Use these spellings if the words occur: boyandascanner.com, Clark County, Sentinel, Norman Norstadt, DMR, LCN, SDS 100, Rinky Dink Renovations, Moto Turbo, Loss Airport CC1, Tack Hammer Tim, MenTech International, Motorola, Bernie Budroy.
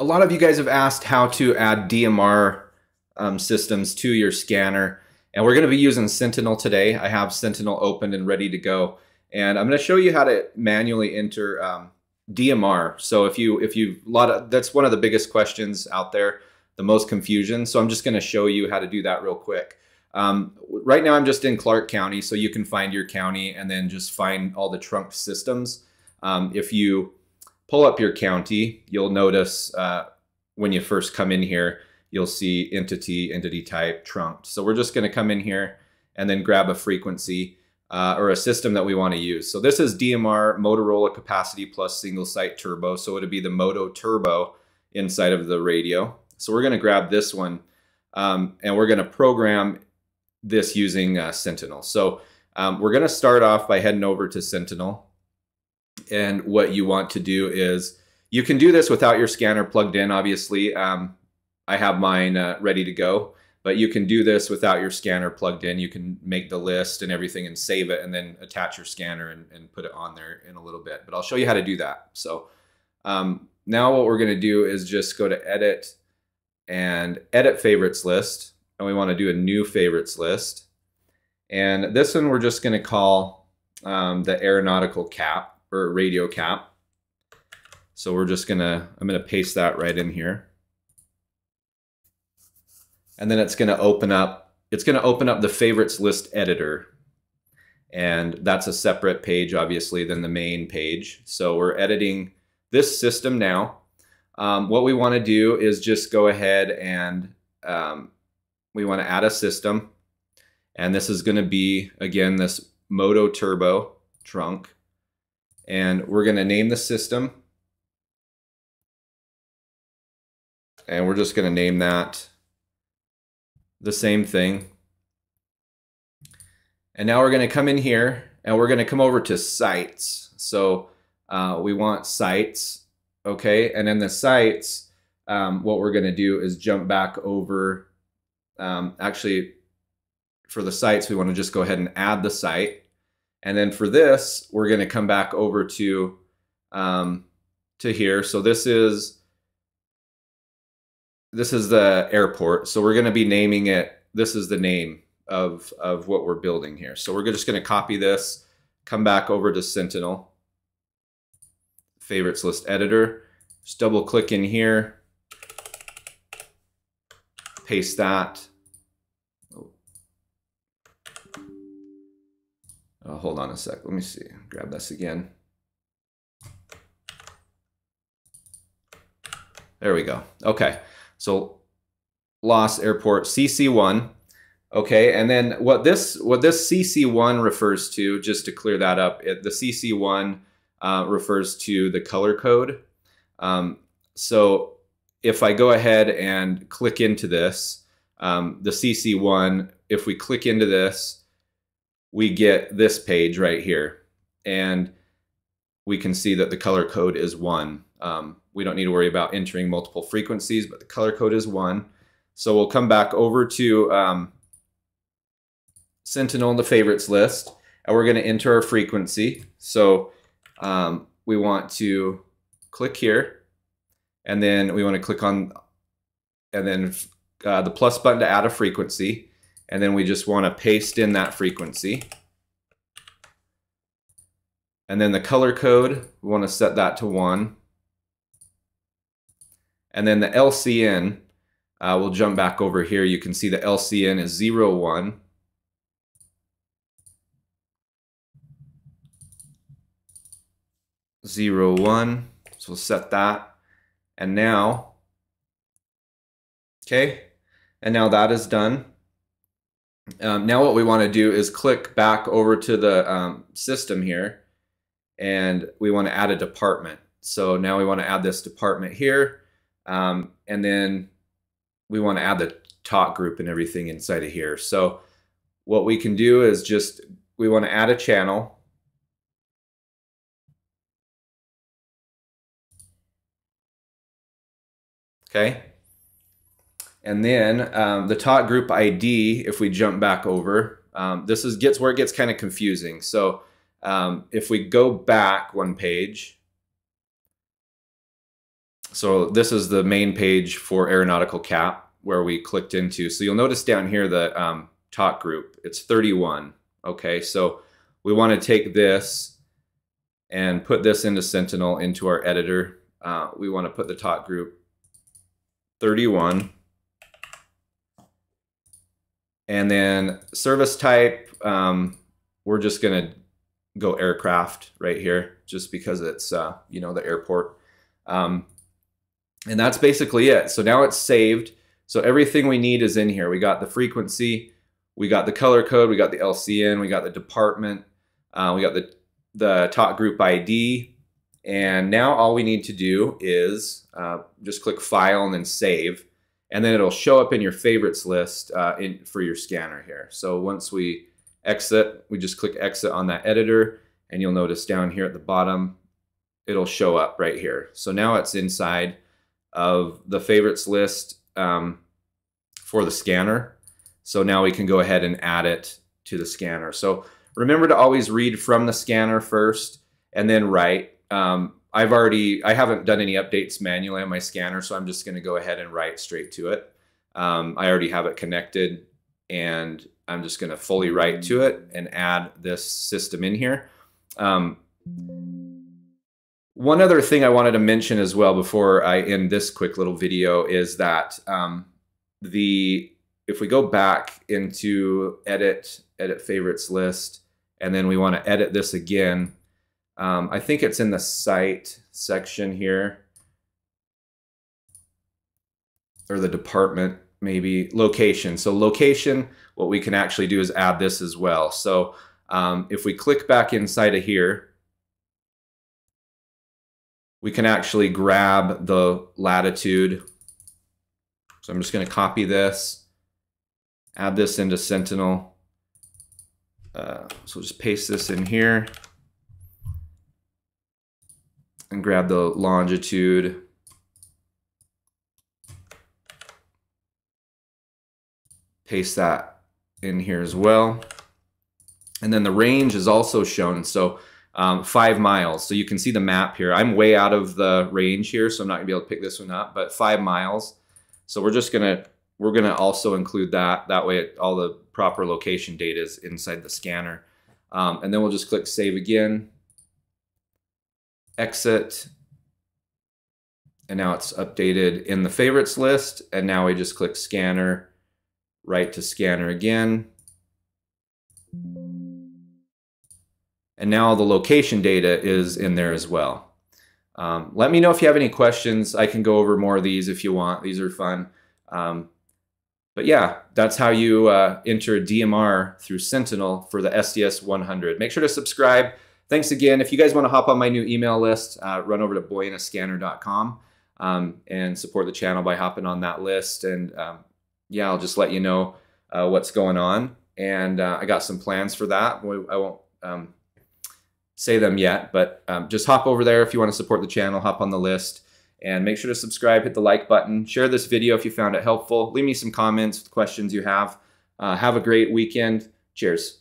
a lot of you guys have asked how to add DMR systems to your scanner, and we're going to be using Sentinel today. I have Sentinel opened and ready to go, and I'm going to show you how to manually enter DMR. So that's one of the biggest questions out there, the most confusion. So I'm just going to show you how to do that real quick. Right now I'm just in Clark County, so you can find your county and then just find all the trunk systems. If you pull up your county, you'll notice when you first come in here, you'll see entity type, trunked. So we're just going to come in here and then grab a frequency or a system that we want to use. So this is DMR Motorola capacity plus single site turbo. So it'll be the Moto Turbo inside of the radio. So we're going to grab this one and we're going to program this using Sentinel. So we're going to start off by heading over to Sentinel. And what you want to do is, you can do this without your scanner plugged in, obviously. I have mine ready to go, but you can do this without your scanner plugged in. You can make the list and everything and save it and then attach your scanner and put it on there in a little bit. But I'll show you how to do that. So now what we're going to do is just go to edit and edit favorites list. And we want to do a new favorites list. And this one we're just going to call the aeronautical cap, or radio cap. So we're just gonna, I'm gonna paste that right in here. And then it's gonna open up the favorites list editor. And that's a separate page, obviously, than the main page. So we're editing this system now. What we wanna do is just go ahead and we wanna add a system. And this is gonna be, again, this Moto Turbo trunk. And we're going to name the system. And we're just going to name that the same thing. And now we're going to come in here and we're going to come over to sites. So we want sites. Okay. And in the sites, what we're going to do is jump back over. Actually, for the sites, we want to just go ahead and add the site. And then for this, we're going to come back over to here. So this is the airport. So we're going to be naming it. This is the name of what we're building here. So we're just going to copy this, come back over to Sentinel, favorites list editor, just double click in here, paste that. Hold on a sec. Let me see. Grab this again. There we go. Okay. So loss airport CC1. Okay. And then what this CC1 refers to, just to clear that up, the CC1 refers to the color code. So if I go ahead and click into this, the CC1, if we click into this, we get this page right here, and we can see that the color code is 1. We don't need to worry about entering multiple frequencies, but the color code is 1. So we'll come back over to Sentinel in the favorites list, and we're going to enter our frequency. So we want to click here, and then we want to click on, and then the plus button to add a frequency. And then we just want to paste in that frequency. And then the color code, we want to set that to 1. And then the LCN, we'll jump back over here. You can see the LCN is 01. So we'll set that. And now, okay. And now that is done. Now what we want to do is click back over to the system here, and we want to add a department. So now we want to add this department here, and then we want to add the talk group and everything inside of here. So what we can do is just, we want to add a channel. Okay. And then the talk group ID, if we jump back over, this is where it gets kind of confusing. So if we go back one page, So this is the main page for aeronautical cap where we clicked into. So you'll notice down here the talk group, it's 31. Okay, so we want to take this and put this into Sentinel, into our editor. We want to put the talk group 31. And then service type, we're just going to go aircraft right here just because it's, you know, the airport. And that's basically it. So now it's saved. So everything we need is in here. We got the frequency, we got the color code, we got the LCN, we got the department, we got the talk group ID. And now all we need to do is just click file and then save. And then it'll show up in your favorites list for your scanner here. So once we exit, we just click exit on that editor, and you'll notice down here at the bottom, it'll show up right here. So now it's inside of the favorites list for the scanner. So now we can go ahead and add it to the scanner. So remember to always read from the scanner first and then write. I haven't done any updates manually on my scanner, so I'm just going to go ahead and write straight to it. I already have it connected, and I'm just going to fully write to it and add this system in here. One other thing I wanted to mention as well before I end this quick little video is that if we go back into edit favorites list, and then we want to edit this again, I think it's in the site section here, or the department, maybe location. So location, what we can actually do is add this as well. So if we click back inside of here, we can actually grab the latitude. So I'm just going to copy this, add this into Sentinel. So we'll just paste this in here and grab the longitude. Paste that in here as well. And then the range is also shown, so 5 miles. So you can see the map here. I'm way out of the range here, so I'm not gonna be able to pick this one up, but 5 miles. So we're gonna also include that. That way all the proper location data is inside the scanner. And then we'll just click save again, exit, and now it's updated in the favorites list. And now we just click scanner, right to scanner again. And now the location data is in there as well. Let me know if you have any questions. I can go over more of these if you want. These are fun. But yeah, that's how you enter DMR through Sentinel for the SDS 100. Make sure to subscribe. Thanks again. If you guys want to hop on my new email list, run over to boyandascanner.com and support the channel by hopping on that list. And yeah, I'll just let you know what's going on. And I got some plans for that. I won't say them yet, but just hop over there if you want to support the channel, hop on the list, and make sure to subscribe, hit the like button, share this video if you found it helpful, leave me some comments, questions you have. Have a great weekend. Cheers.